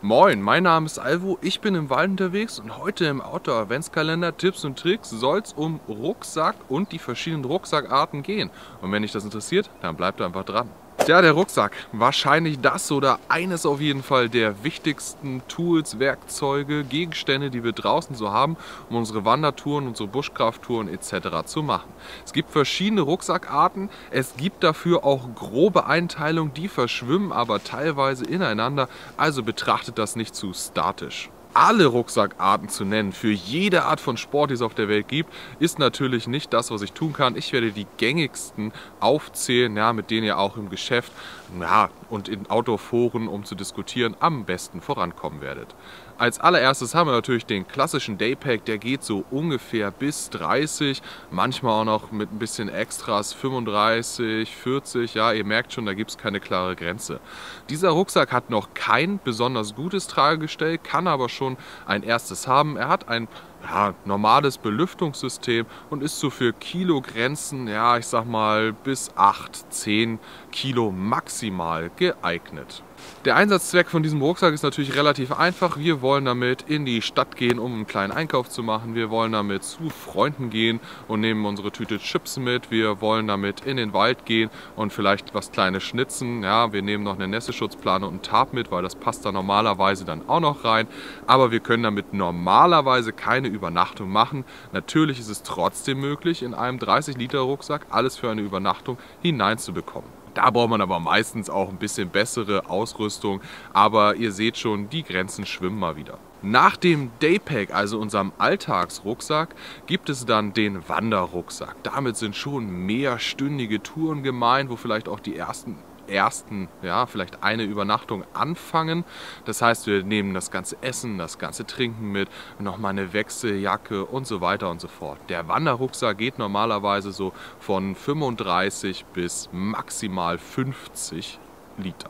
Moin, mein Name ist Alvo, ich bin im Wald unterwegs und heute im Outdoor-Adventskalender Tipps und Tricks soll es um Rucksack und die verschiedenen Rucksackarten gehen. Und wenn dich das interessiert, dann bleibt einfach dran. Tja, der Rucksack, wahrscheinlich das oder eines auf jeden Fall der wichtigsten Tools, Werkzeuge, Gegenstände, die wir draußen so haben, um unsere Wandertouren, unsere Bushcraft-Touren etc. zu machen. Es gibt verschiedene Rucksackarten, es gibt dafür auch grobe Einteilungen, die verschwimmen aber teilweise ineinander, also betrachtet das nicht zu statisch. Alle Rucksackarten zu nennen, für jede Art von Sport, die es auf der Welt gibt, ist natürlich nicht das, was ich tun kann. Ich werde die gängigsten aufzählen, ja, mit denen ihr auch im Geschäft und in Outdoor-Foren, um zu diskutieren, am besten vorankommen werdet. Als allererstes haben wir natürlich den klassischen Daypack, der geht so ungefähr bis 30, manchmal auch noch mit ein bisschen Extras, 35, 40, ja, ihr merkt schon, da gibt es keine klare Grenze. Dieser Rucksack hat noch kein besonders gutes Tragegestell, kann aber schon ein erstes haben. Er hat ein normales Belüftungssystem und ist so für Kilogrenzen, ja, ich sag mal bis 8, 10 Kilo maximal geeignet. Der Einsatzzweck von diesem Rucksack ist natürlich relativ einfach. Wir wollen damit in die Stadt gehen, um einen kleinen Einkauf zu machen. Wir wollen damit zu Freunden gehen und nehmen unsere Tüte Chips mit. Wir wollen damit in den Wald gehen und vielleicht was Kleines schnitzen. Ja, wir nehmen noch eine Nässeschutzplane und einen Tarp mit, weil das passt da normalerweise dann auch noch rein. Aber wir können damit normalerweise keine Übernachtung machen. Natürlich ist es trotzdem möglich, in einem 30-Liter-Rucksack alles für eine Übernachtung hineinzubekommen. Da braucht man aber meistens auch ein bisschen bessere Ausrüstung, aber ihr seht schon, die Grenzen schwimmen mal wieder. Nach dem Daypack, also unserem Alltagsrucksack, gibt es dann den Wanderrucksack. Damit sind schon mehrstündige Touren gemeint, wo vielleicht auch die vielleicht eine Übernachtung anfangen. Das heißt, wir nehmen das ganze Essen, das ganze Trinken mit, nochmal eine Wechseljacke und so weiter und so fort. Der Wanderrucksack geht normalerweise so von 35 bis maximal 50 Liter.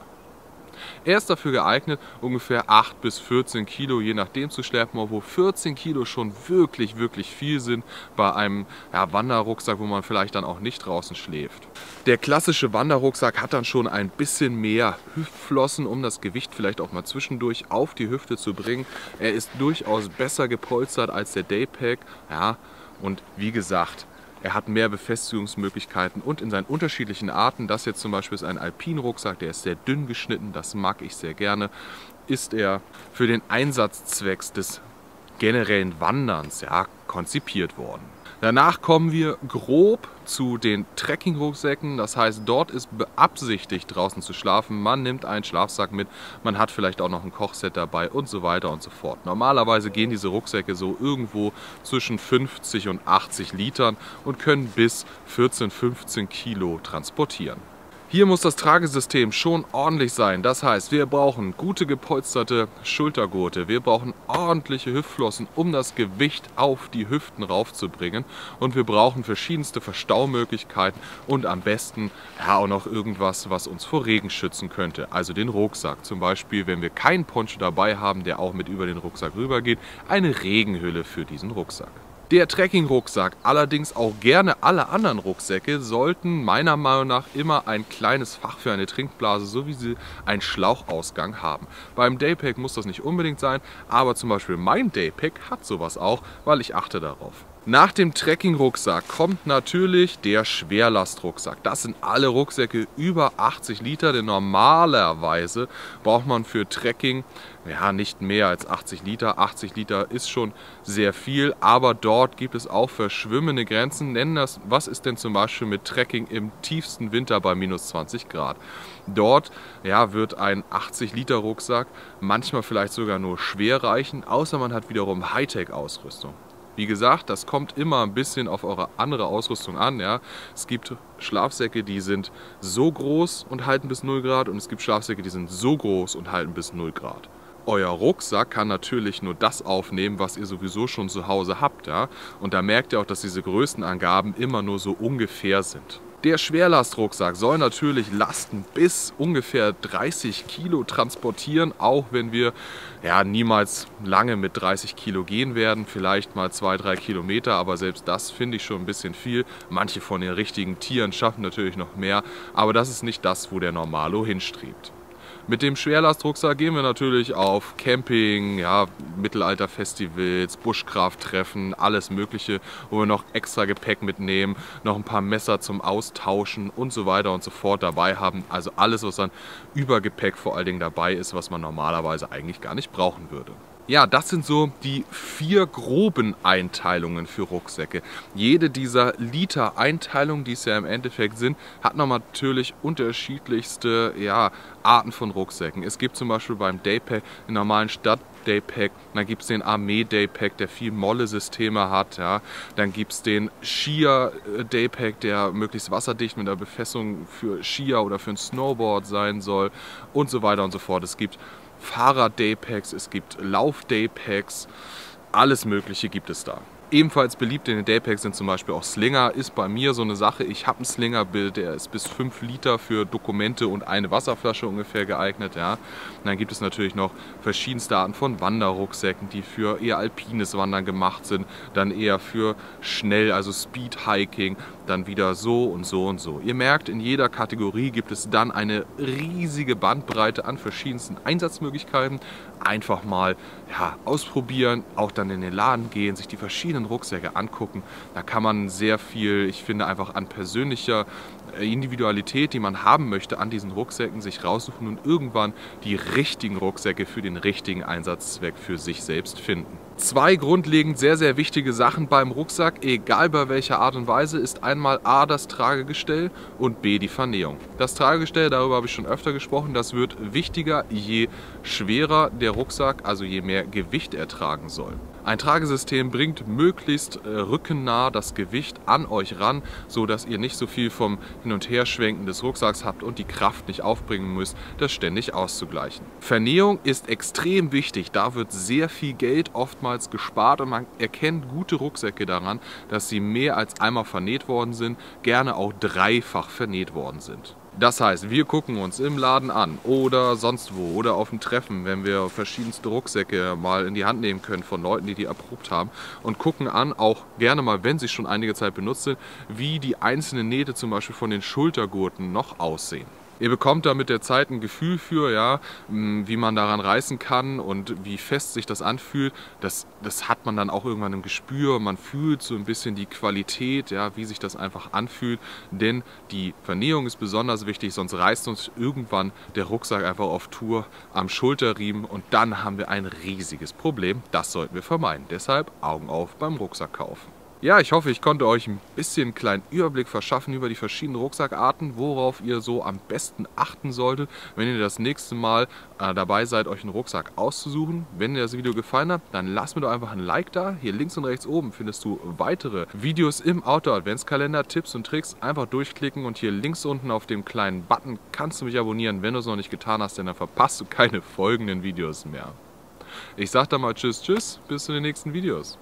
Er ist dafür geeignet, ungefähr 8 bis 14 Kilo, je nachdem, zu schleppen, obwohl 14 Kilo schon wirklich, wirklich viel sind bei einem Wanderrucksack, wo man vielleicht dann auch nicht draußen schläft. Der klassische Wanderrucksack hat dann schon ein bisschen mehr Hüftflossen, um das Gewicht vielleicht auch mal zwischendurch auf die Hüfte zu bringen. Er ist durchaus besser gepolstert als der Daypack, ja, und wie gesagt, er hat mehr Befestigungsmöglichkeiten und in seinen unterschiedlichen Arten, das jetzt zum Beispiel ist ein Alpinrucksack, der ist sehr dünn geschnitten, das mag ich sehr gerne, ist er für den Einsatzzweck des generellen Wanderns konzipiert worden. Danach kommen wir grob zu den Trekkingrucksäcken, das heißt, dort ist beabsichtigt, draußen zu schlafen. Man nimmt einen Schlafsack mit, man hat vielleicht auch noch ein Kochset dabei und so weiter und so fort. Normalerweise gehen diese Rucksäcke so irgendwo zwischen 50 und 80 Litern und können bis 14, 15 Kilo transportieren. Hier muss das Tragesystem schon ordentlich sein. Das heißt, wir brauchen gute gepolsterte Schultergurte, wir brauchen ordentliche Hüftflossen, um das Gewicht auf die Hüften raufzubringen, und wir brauchen verschiedenste Verstaumöglichkeiten und am besten auch noch irgendwas, was uns vor Regen schützen könnte. Also den Rucksack zum Beispiel, wenn wir keinen Poncho dabei haben, der auch mit über den Rucksack rübergeht, eine Regenhülle für diesen Rucksack. Der Trekkingrucksack, allerdings auch gerne alle anderen Rucksäcke, sollten meiner Meinung nach immer ein kleines Fach für eine Trinkblase sowie einen Schlauchausgang haben. Beim Daypack muss das nicht unbedingt sein, aber zum Beispiel mein Daypack hat sowas auch, weil ich achte darauf. Nach dem Trekkingrucksack kommt natürlich der Schwerlastrucksack. Das sind alle Rucksäcke über 80 Liter, denn normalerweise braucht man für Trekking nicht mehr als 80 Liter. 80 Liter ist schon sehr viel, aber dort gibt es auch verschwimmende Grenzen. Nennen das, was ist denn zum Beispiel mit Trekking im tiefsten Winter bei minus 20 Grad? Dort wird ein 80 Liter Rucksack manchmal vielleicht sogar nur schwer reichen, außer man hat wiederum Hightech-Ausrüstung. Wie gesagt, das kommt immer ein bisschen auf eure andere Ausrüstung an. Ja. Es gibt Schlafsäcke, die sind so groß und halten bis 0 Grad. Und es gibt Schlafsäcke, die sind so groß und halten bis 0 Grad. Euer Rucksack kann natürlich nur das aufnehmen, was ihr sowieso schon zu Hause habt. Ja. Und da merkt ihr auch, dass diese Größenangaben immer nur so ungefähr sind. Der Schwerlastrucksack soll natürlich Lasten bis ungefähr 30 Kilo transportieren, auch wenn wir niemals lange mit 30 Kilo gehen werden, vielleicht mal 2-3 Kilometer, aber selbst das finde ich schon ein bisschen viel. Manche von den richtigen Tieren schaffen natürlich noch mehr, aber das ist nicht das, wo der Normalo hinstrebt. Mit dem Schwerlastrucksack gehen wir natürlich auf Camping, ja, Mittelalterfestivals, Bushcraft-Treffen, alles Mögliche, wo wir noch extra Gepäck mitnehmen, noch ein paar Messer zum Austauschen und so weiter und so fort dabei haben. Also alles, was an Übergepäck vor allen Dingen dabei ist, was man normalerweise eigentlich gar nicht brauchen würde. Ja, das sind so die 4 groben Einteilungen für Rucksäcke. Jede dieser Liter-Einteilungen, die es ja im Endeffekt sind, hat natürlich unterschiedlichste Arten von Rucksäcken. Es gibt zum Beispiel beim Daypack einen normalen Stadt-Daypack, dann gibt es den Armee-Daypack, der viel Molle-Systeme hat, ja. Dann gibt es den Skier-Daypack, der möglichst wasserdicht mit einer Befestigung für Skier oder für ein Snowboard sein soll und so weiter und so fort. Es gibt Fahrer-Daypacks, es gibt Lauf-Daypacks, alles Mögliche gibt es da. Ebenfalls beliebt in den Daypacks sind zum Beispiel auch Slinger, ist bei mir so eine Sache. Ich habe einen Slinger, der ist bis 5 Liter für Dokumente und eine Wasserflasche ungefähr geeignet. Ja. Und dann gibt es natürlich noch verschiedenste Arten von Wanderrucksäcken, die für eher alpines Wandern gemacht sind, dann eher für schnell, also Speedhiking, dann wieder so und so und so. Ihr merkt, in jeder Kategorie gibt es dann eine riesige Bandbreite an verschiedensten Einsatzmöglichkeiten. Einfach mal ausprobieren, auch dann in den Laden gehen, sich die verschiedenen Rucksäcke angucken. Da kann man sehr viel, ich finde, einfach an persönlicher Individualität, die man haben möchte, an diesen Rucksäcken sich raussuchen und irgendwann die richtigen Rucksäcke für den richtigen Einsatzzweck für sich selbst finden. 2 grundlegend sehr, sehr wichtige Sachen beim Rucksack, egal bei welcher Art und Weise, ist einmal A, das Tragegestell und B, die Vernähung. Das Tragegestell, darüber habe ich schon öfter gesprochen, das wird wichtiger, je schwerer der Rucksack, also je mehr Gewicht er tragen soll. Ein Tragesystem bringt möglichst rückennah das Gewicht an euch ran, sodass ihr nicht so viel vom Hin- und Herschwenken des Rucksacks habt und die Kraft nicht aufbringen müsst, das ständig auszugleichen. Vernähung ist extrem wichtig, da wird sehr viel Geld oftmals gespart und man erkennt gute Rucksäcke daran, dass sie mehr als einmal vernäht worden sind, gerne auch dreifach vernäht worden sind. Das heißt, wir gucken uns im Laden an oder sonst wo oder auf dem Treffen, wenn wir verschiedenste Rucksäcke mal in die Hand nehmen können von Leuten, die die erprobt haben, und gucken an, auch gerne mal, wenn sie schon einige Zeit benutzt sind, wie die einzelnen Nähte zum Beispiel von den Schultergurten noch aussehen. Ihr bekommt da mit der Zeit ein Gefühl für, ja, wie man daran reißen kann und wie fest sich das anfühlt. Das hat man dann auch irgendwann im Gespür. Man fühlt so ein bisschen die Qualität, ja, wie sich das einfach anfühlt. Denn die Vernähung ist besonders wichtig, sonst reißt uns irgendwann der Rucksack einfach auf Tour am Schulterriemen und dann haben wir ein riesiges Problem. Das sollten wir vermeiden. Deshalb Augen auf beim Rucksack kaufen. Ja, ich hoffe, ich konnte euch ein bisschen einen kleinen Überblick verschaffen über die verschiedenen Rucksackarten, worauf ihr so am besten achten solltet, wenn ihr das nächste Mal dabei seid, euch einen Rucksack auszusuchen. Wenn dir das Video gefallen hat, dann lasst mir doch einfach ein Like da. Hier links und rechts oben findest du weitere Videos im Outdoor-Adventskalender, Tipps und Tricks. Einfach durchklicken und hier links unten auf dem kleinen Button kannst du mich abonnieren, wenn du es noch nicht getan hast, denn dann verpasst du keine folgenden Videos mehr. Ich sag dann mal tschüss, bis zu den nächsten Videos.